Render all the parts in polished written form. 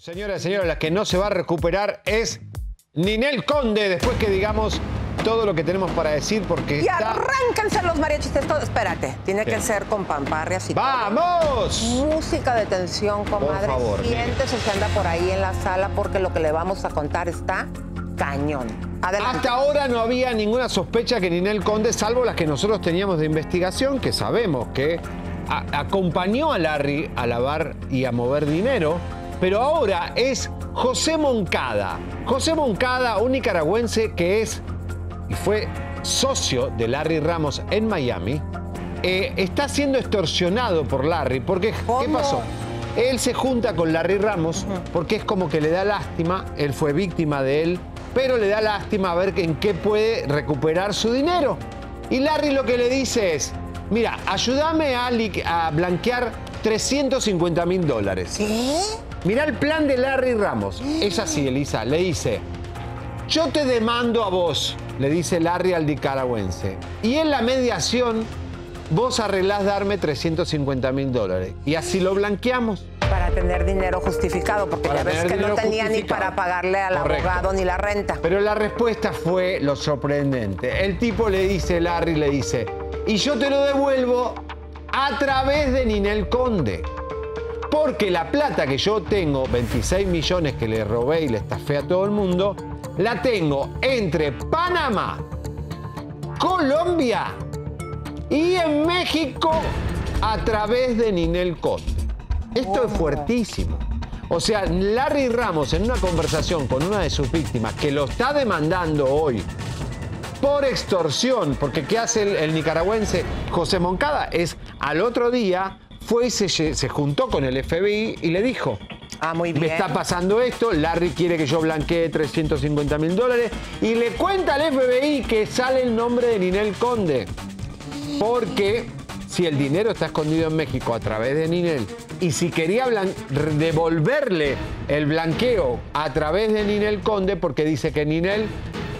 Señoras y señores, la que no se va a recuperar es Ninel Conde, después que digamos todo lo que tenemos para decir, porque y está... arráncanse los mariachis, esto, espérate, tiene que ser con pamparrias y ¡vamos! Todo. Música de tensión, comadre, por favor, siéntese, se anda por ahí en la sala, porque lo que le vamos a contar está cañón. Adelante. Hasta ahora no había ninguna sospecha que Ninel Conde, salvo las que nosotros teníamos de investigación, que sabemos que acompañó a Larry a lavar y a mover dinero. Pero ahora es José Moncada. José Moncada, un nicaragüense que es y fue socio de Larry Ramos en Miami, está siendo extorsionado por Larry. Porque, ¿qué pasó? Él se junta con Larry Ramos porque es como que le da lástima, él fue víctima de él, pero le da lástima a ver en qué puede recuperar su dinero. Y Larry lo que le dice es, mira, ayúdame a blanquear $350.000. ¿Sí? Mirá el plan de Larry Ramos. Es así, Elisa. Le dice, yo te demando a vos, le dice Larry al nicaragüense. Y en la mediación, vos arreglás darme $350.000. Y así lo blanqueamos. Para tener dinero justificado, porque ya ves que no tenía ni para pagarle al abogado ni la renta. Pero la respuesta fue lo sorprendente. El tipo le dice, Larry le dice, y yo te lo devuelvo a través de Ninel Conde. Porque la plata que yo tengo, 26 millones que le robé y le estafé a todo el mundo, la tengo entre Panamá, Colombia y en México a través de Ninel Conde. Esto es fuertísimo. O sea, Larry Ramos en una conversación con una de sus víctimas que lo está demandando hoy por extorsión, porque ¿qué hace el nicaragüense José Moncada? Es al otro día... fue y se juntó con el FBI y le dijo, ah, muy bien, me está pasando esto, Larry quiere que yo blanquee $350.000, y le cuenta al FBI que sale el nombre de Ninel Conde. Porque si el dinero está escondido en México a través de Ninel, y si quería devolverle el blanqueo a través de Ninel Conde, porque dice que Ninel,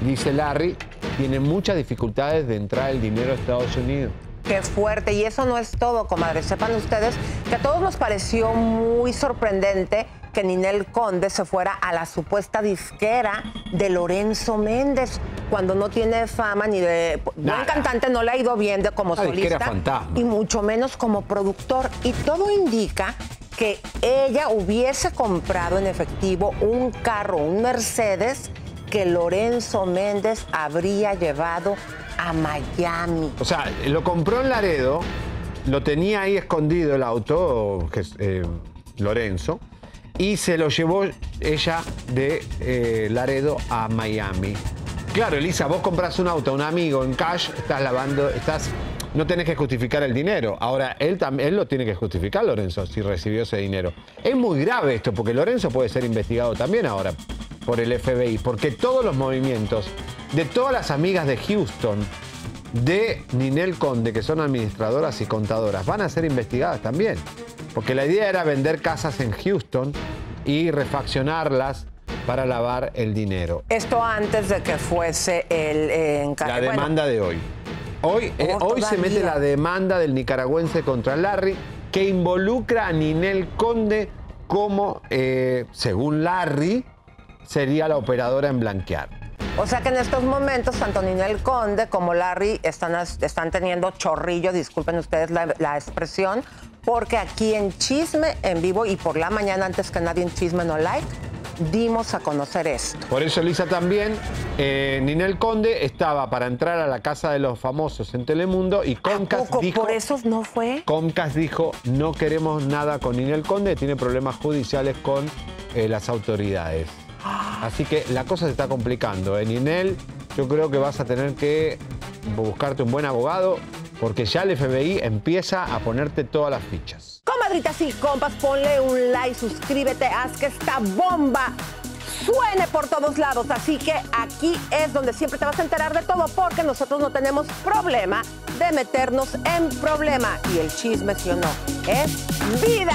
dice Larry, tiene muchas dificultades de entrar el dinero a Estados Unidos. Qué fuerte. Y eso no es todo, comadre. Sepan ustedes que a todos nos pareció muy sorprendente que Ninel Conde se fuera a la supuesta disquera de Lorenzo Méndez, cuando no tiene fama ni de... Buen cantante, no le ha ido bien de como solista y mucho menos como productor. Y todo indica que ella hubiese comprado en efectivo un carro, un Mercedes, que Lorenzo Méndez habría llevado a Miami. O sea, lo compró en Laredo, lo tenía ahí escondido el auto, Lorenzo, y se lo llevó ella de Laredo a Miami. Claro, Elisa, vos comprás un auto a un amigo en cash, estás lavando, no tenés que justificar el dinero. Ahora, él lo tiene que justificar, Lorenzo, si recibió ese dinero. Es muy grave esto, porque Lorenzo puede ser investigado también ahora por el FBI, porque todos los movimientos de todas las amigas de Houston, de Ninel Conde, que son administradoras y contadoras, van a ser investigadas también. Porque la idea era vender casas en Houston y refaccionarlas para lavar el dinero. Esto antes de que fuese el encargado. La demanda de hoy. Hoy se mete la demanda del nicaragüense contra Larry, que involucra a Ninel Conde como, según Larry, sería la operadora en blanquear. O sea que en estos momentos, tanto Ninel Conde como Larry están teniendo chorrillo, disculpen ustedes la expresión, porque aquí en Chisme en Vivo y por la mañana, antes que nadie en Chisme No Like, dimos a conocer esto. Por eso, Elisa, también Ninel Conde estaba para entrar a la casa de los famosos en Telemundo y Comcast dijo... ¿Por eso no fue? Comcast dijo, no queremos nada con Ninel Conde, tiene problemas judiciales con las autoridades. Así que la cosa se está complicando. Ninel, yo creo que vas a tener que buscarte un buen abogado, porque ya el FBI empieza a ponerte todas las fichas. Comadritas y compas, ponle un like, suscríbete, haz que esta bomba suene por todos lados. Así que aquí es donde siempre te vas a enterar de todo, porque nosotros no tenemos problema de meternos en problema. Y el chisme, sí o no, es vida.